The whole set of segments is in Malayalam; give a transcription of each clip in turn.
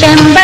चंदन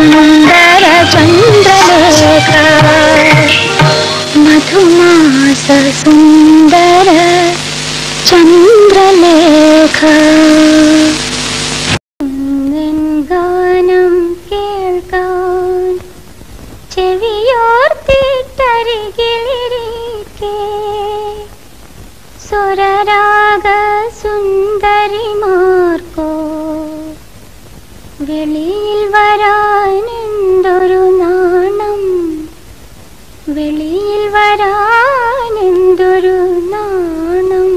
सुंदर चंद्रलेखा मधुमास सुंदर चंद्रलेखा सुरराग सुंदरी मोर को വെളിയിൽ വരാനെന്തൊരു നാണം വെളിയിൽ വരാനെന്തൊരു നാണം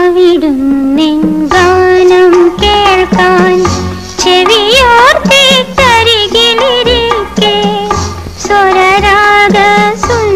അവിടുന്നെങ്കാനം കേൾക്കാൻ ചെവിയോർത്തി കരികിലിരിക്കെ സ്വരരാഗ സുന്ദരി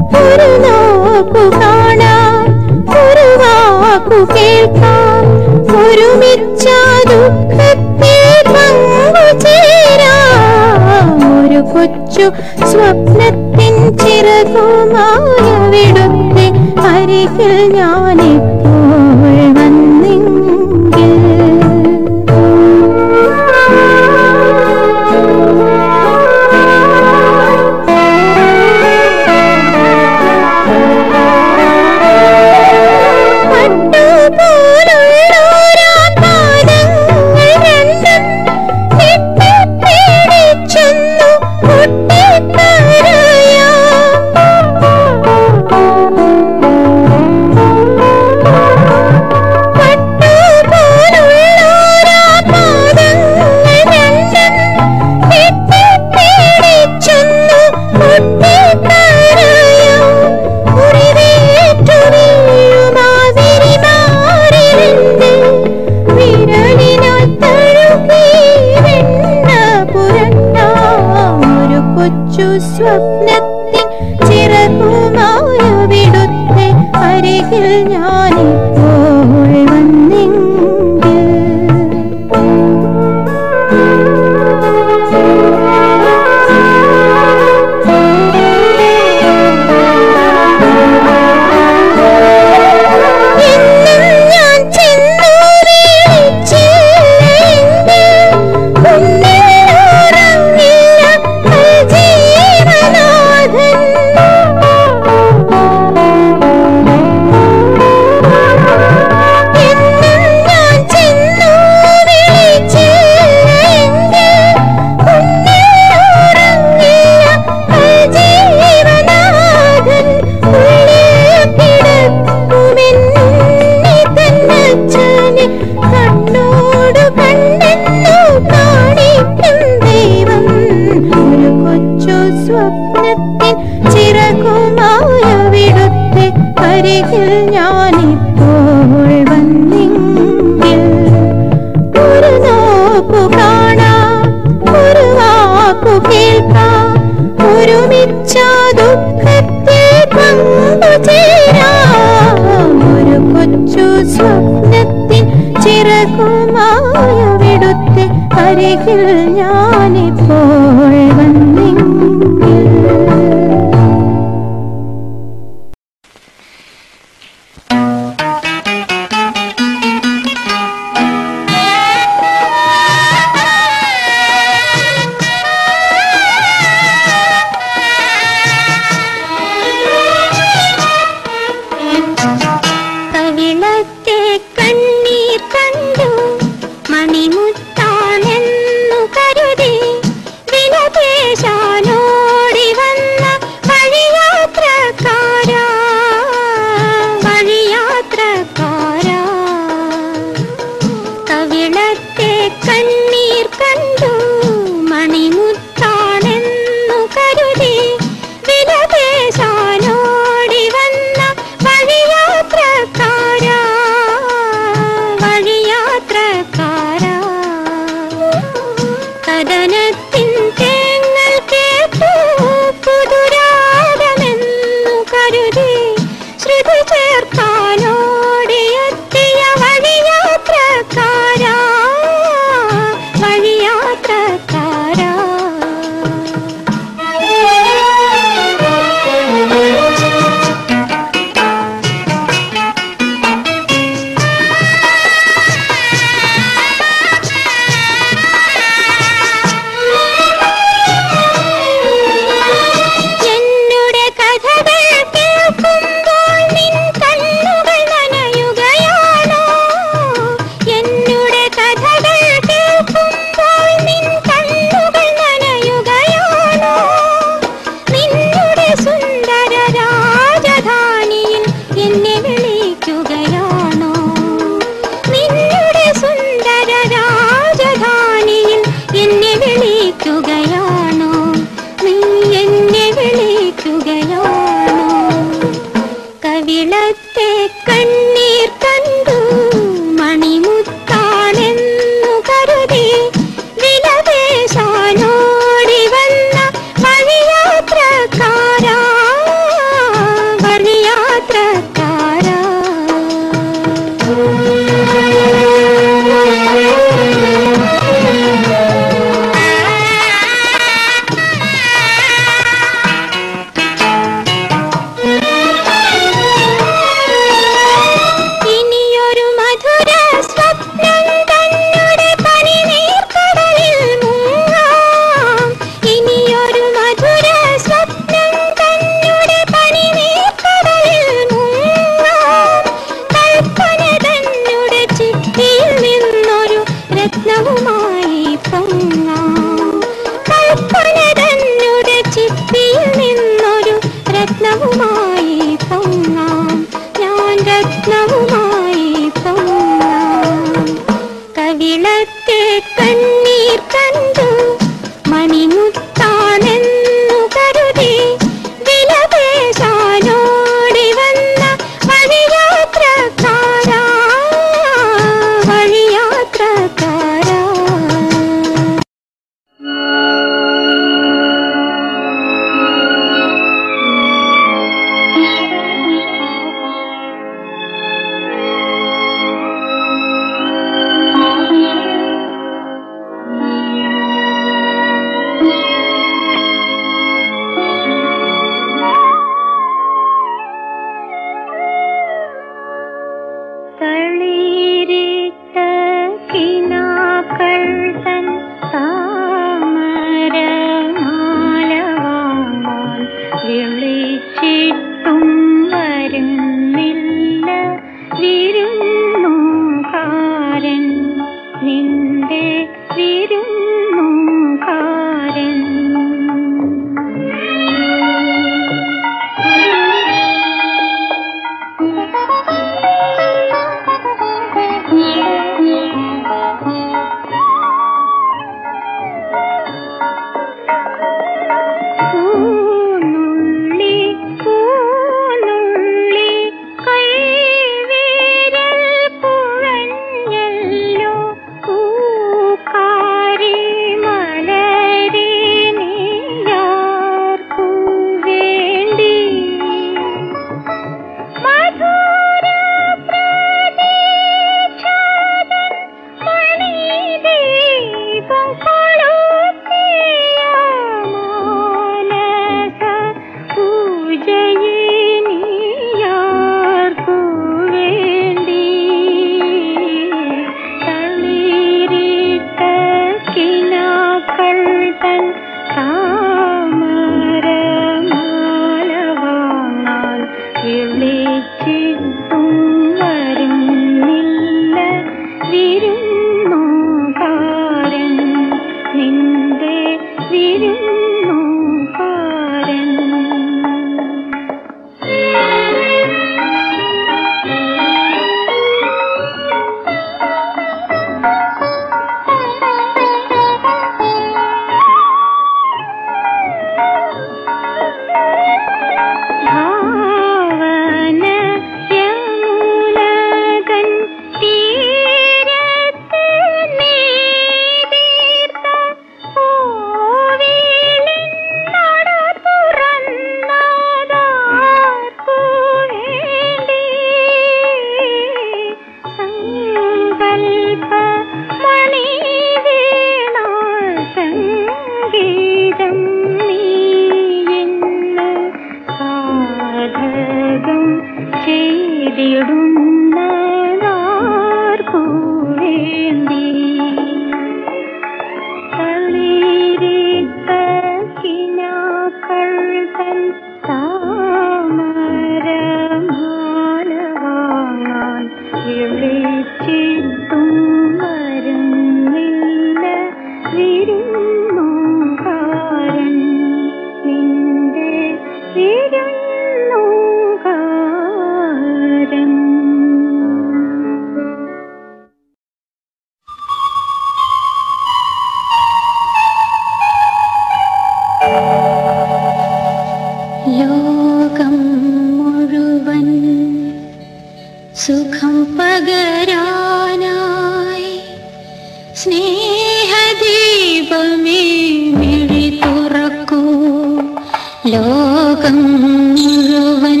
ലോകം മുഴുവൻ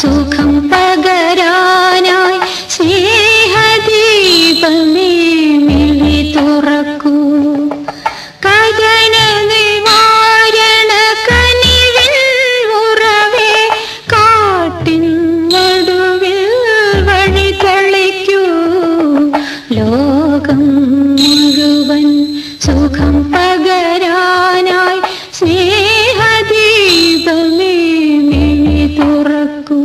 സുഖം പകരാനായി സ്നേഹദീപമേ മിഴി തുറക്കൂ. കഥന നിവാരണ കനിവിൽ ഉറവേ കാട്ടിൻ നടുവിൽ വഴി തെളിക്കൂ. ലോകം മുഴുവൻ സുഖം പകരാനായി സ്നേഹദീപമേ മിഴി തുറക്കൂ.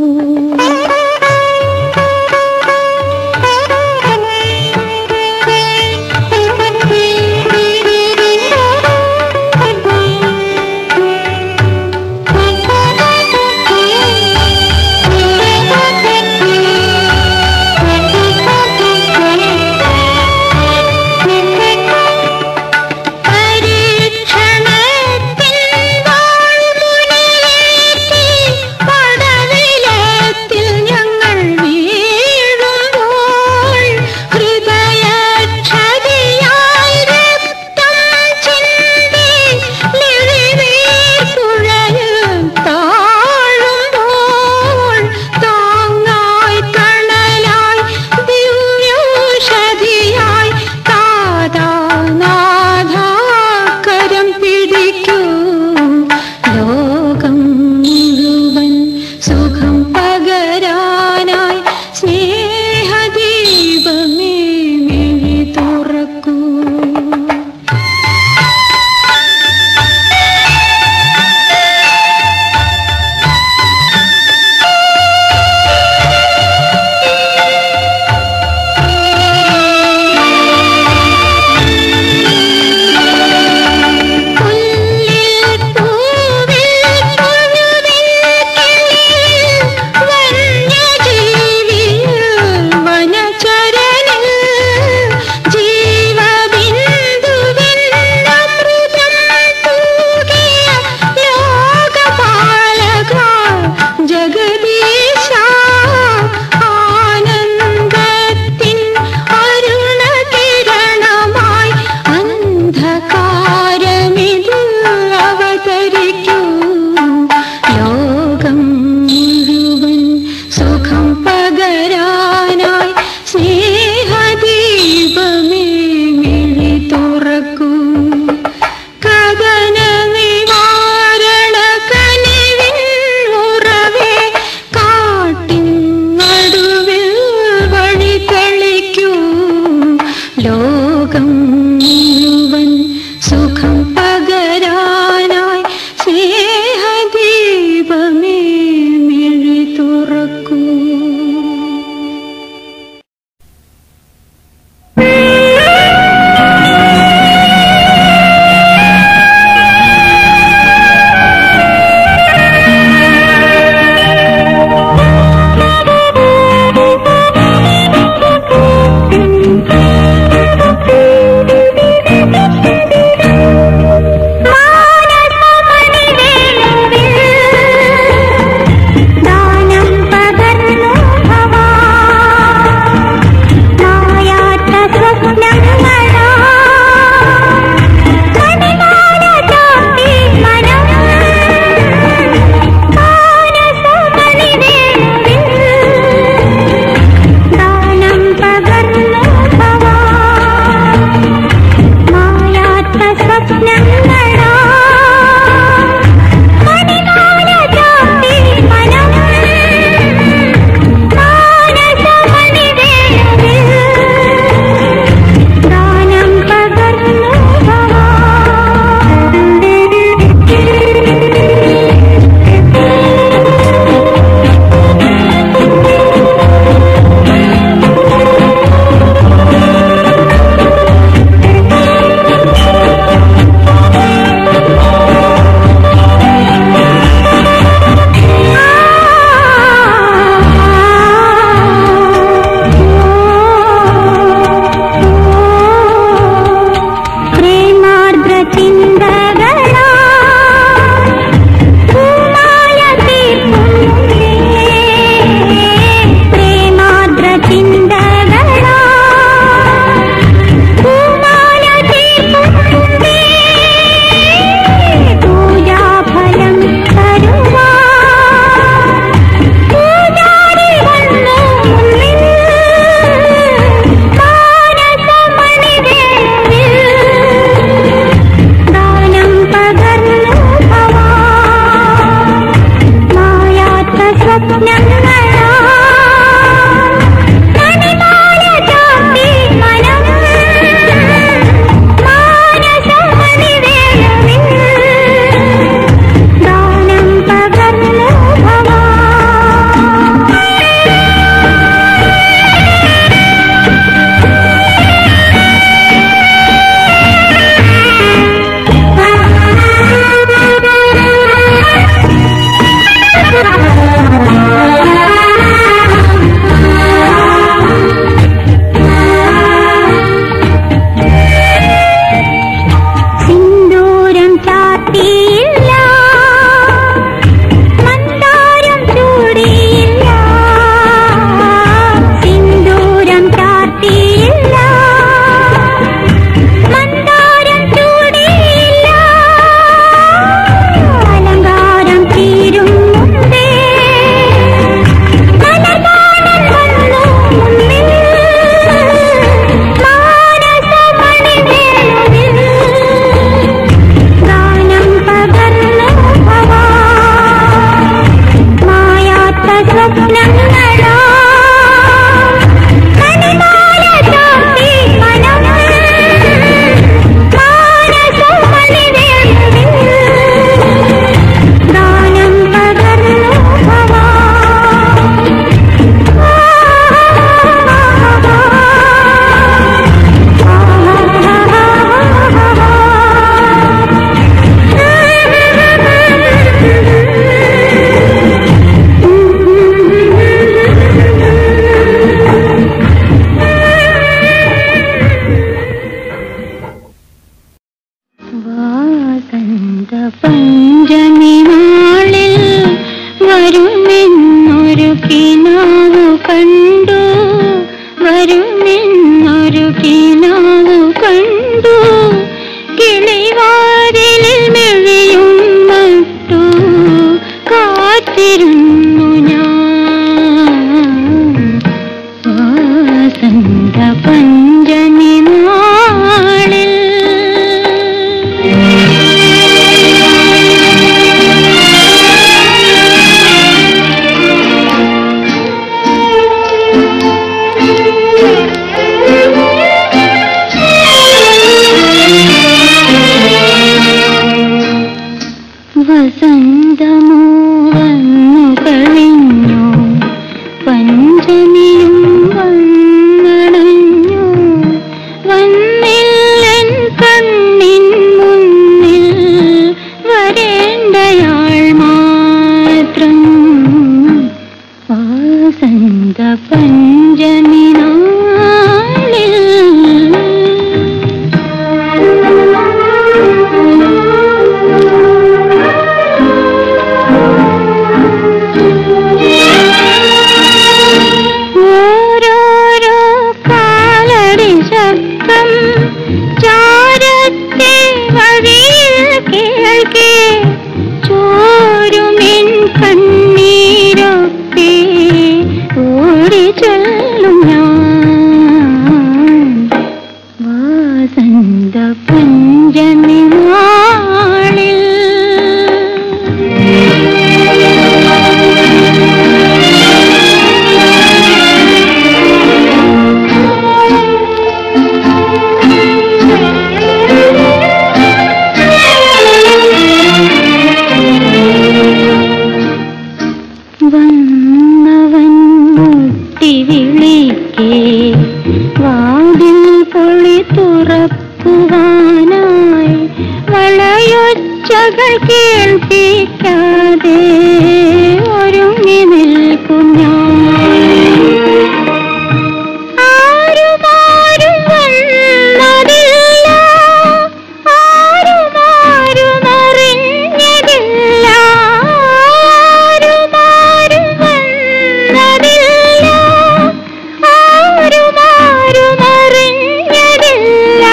ലോകം മുഴുവൻ സുഖം പകരാനായി സ്നേഹദീപമേ മിഴി തുറക്കൂ. കണ്ടു വരുമെന്നൊരു കിനാവ് കണ്ടു കിളിവാതിലിൽ മെഴിയും നട്ടു കാത്തിരുന്നു ഞാൻ വസന്ത പഞ്ചമി നാളിൽ വസന്തമോ വന്നു കഴിഞ്ഞു പഞ്ചമിയും വന്നടഞ്ഞു വന്നില്ലൻ കണ്ണിൻ മുന്നിൽ വരേണ്ടയാൾ മാത്രം വസന്ത പഞ്ചമി നാളിൽ വസന്ത പഞ്ചമി നാളിൽ വന്നവൻ മുട്ടി വിളിക്കേ വാതിൽ പൊളി തുറക്കുവാനായി വളയൊച്ചകൾ കേൾപ്പിക്കാതെ ഒരുങ്ങി നിൽക്കും ഞാൻ ആരുമാരും വന്നതില്ല ആരുമാരും അറിഞ്ഞതില്ല ആരുമാരും വന്നതില്ല ആരുമാരും അറിഞ്ഞതില്ല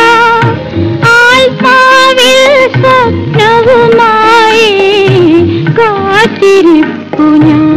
ആത്മാവിൽ സ്വപ്നവുമായി കാത്തിരിപ്പു ഞാൻ.